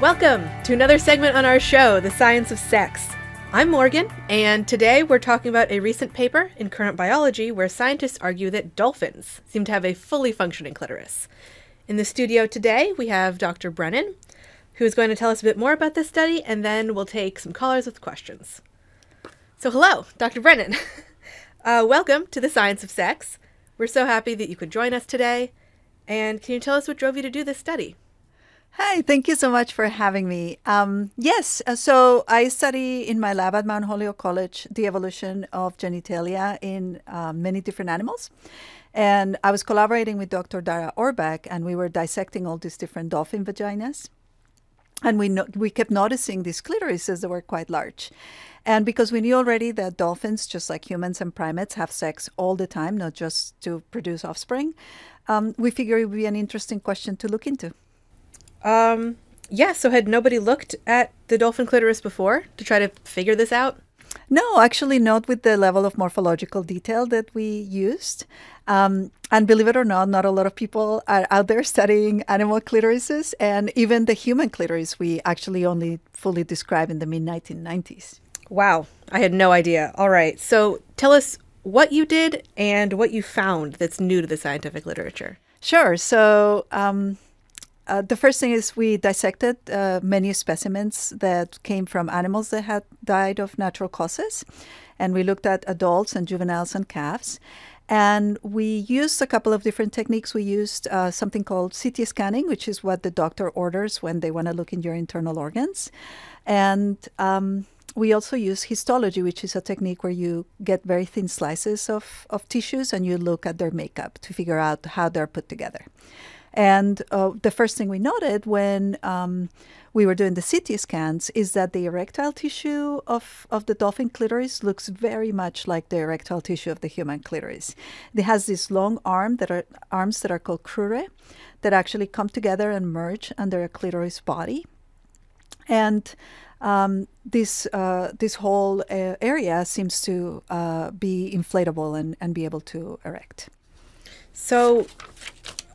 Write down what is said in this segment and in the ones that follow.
Welcome to another segment on our show, The Science of Sex. I'm Morgan, and today we're talking about a recent paper in Current Biology where scientists argue that dolphins seem to have a fully functioning clitoris. In the studio today, we have Dr. Brennan, who is going to tell us a bit more about this study, and then we'll take some callers with questions. So hello, Dr. Brennan. Welcome to The Science of Sex. We're so happy that you could join us today. And can you tell us what drove you to do this study? Hi, thank you so much for having me. Yes, so I study in my lab at Mount Holyoke College the evolution of genitalia in many different animals. And I was collaborating with Dr. Dara Orbeck, and we were dissecting all these different dolphin vaginas. And we kept noticing these clitorises that were quite large. And because we knew already that dolphins, just like humans and primates, have sex all the time, not just to produce offspring, we figured it would be an interesting question to look into. Yeah, so had nobody looked at the dolphin clitoris before to try to figure this out? No, actually not with the level of morphological detail that we used. And believe it or not a lot of people are out there studying animal clitorises, and even the human clitoris we actually only fully describe in the mid-1990s. Wow, I had no idea. All right, so tell us what you did and what you found that's new to the scientific literature. Sure, so the first thing is we dissected many specimens that came from animals that had died of natural causes. And we looked at adults and juveniles and calves. And we used a couple of different techniques. We used something called CT scanning, which is what the doctor orders when they want to look in your internal organs. And we also use histology, which is a technique where you get very thin slices of tissues and you look at their makeup to figure out how they're put together. And the first thing we noted when we were doing the CT scans is that the erectile tissue of the dolphin clitoris looks very much like the erectile tissue of the human clitoris. It has this long arm arms that are called crure that actually come together and merge under a clitoris body. And this whole area seems to be inflatable and be able to erect. So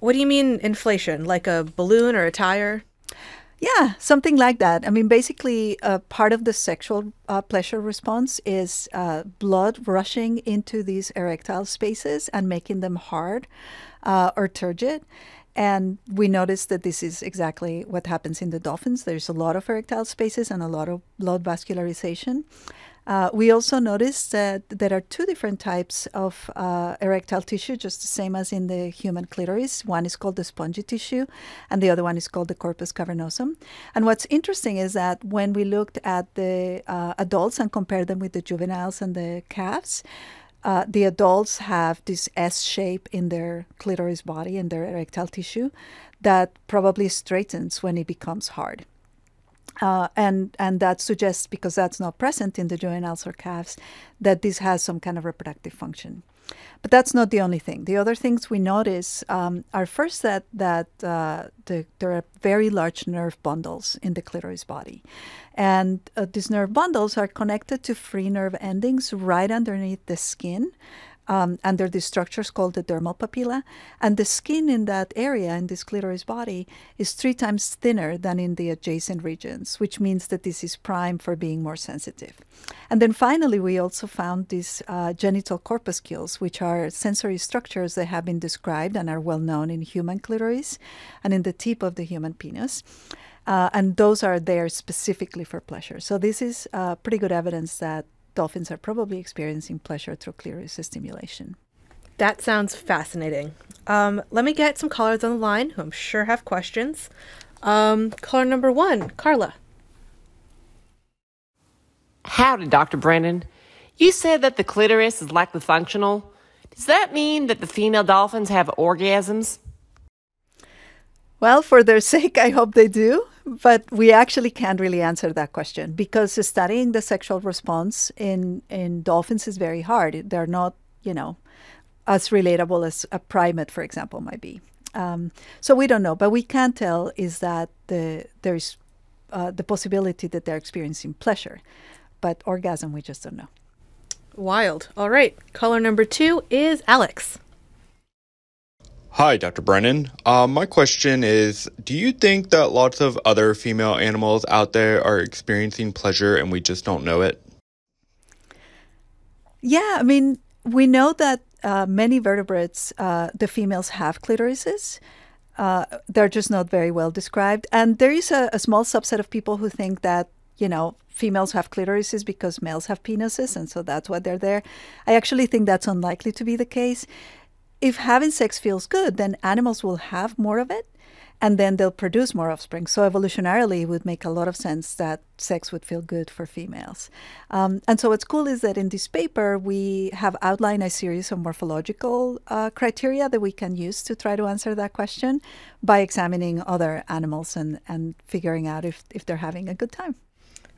what do you mean inflation? Like a balloon or a tire? Yeah, something like that. I mean, basically, part of the sexual pleasure response is blood rushing into these erectile spaces and making them hard or turgid. And we noticed that this is exactly what happens in the dolphins. There's a lot of erectile spaces and a lot of blood vascularization. We also noticed that there are two different types of erectile tissue, just the same as in the human clitoris. One is called the spongy tissue, and the other one is called the corpus cavernosum. And what's interesting is that when we looked at the adults and compared them with the juveniles and the calves, the adults have this S shape in their clitoris body and their erectile tissue that probably straightens when it becomes hard. And that suggests, because that's not present in the juveniles or calves, that this has some kind of reproductive function. But that's not the only thing. The other things we notice are first that there are very large nerve bundles in the clitoris body. And these nerve bundles are connected to free nerve endings right underneath the skin, under these structures called the dermal papilla. And the skin in that area, in this clitoris body, is 3 times thinner than in the adjacent regions, which means that this is prime for being more sensitive. And then finally, we also found these genital corpuscles, which are sensory structures that have been described and are well known in human clitoris and in the tip of the human penis. And those are there specifically for pleasure. So this is pretty good evidence that dolphins are probably experiencing pleasure through clitoris stimulation. That sounds fascinating. Let me get some callers on the line who I'm sure have questions. Caller number 1, Carla. Howdy, Dr. Brennan. You said that the clitoris is likely functional. Does that mean that the female dolphins have orgasms? Well, for their sake, I hope they do. But we actually can't really answer that question because studying the sexual response in dolphins is very hard. They're not, you know, as relatable as a primate, for example, might be. So we don't know. But we can tell is that there's the possibility that they're experiencing pleasure. But orgasm, we just don't know. Wild. All right. Caller number 2 is Alex. Hi, Dr. Brennan. My question is, do you think that lots of other female animals out there are experiencing pleasure and we just don't know it? Yeah, I mean, we know that many vertebrates, the females have clitorises. They're just not very well described. And there is a small subset of people who think that, you know, females have clitorises because males have penises, and so that's why they're there. I actually think that's unlikely to be the case. If having sex feels good, then animals will have more of it, and then they'll produce more offspring. So evolutionarily, it would make a lot of sense that sex would feel good for females. And so what's cool is that in this paper, we have outlined a series of morphological criteria that we can use to try to answer that question by examining other animals and figuring out if they're having a good time.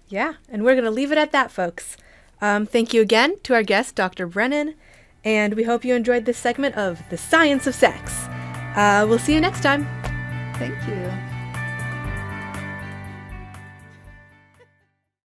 Yeah, and we're going to leave it at that, folks. Thank you again to our guest, Dr. Brennan. And we hope you enjoyed this segment of The Science of Sex. We'll see you next time. Thank you.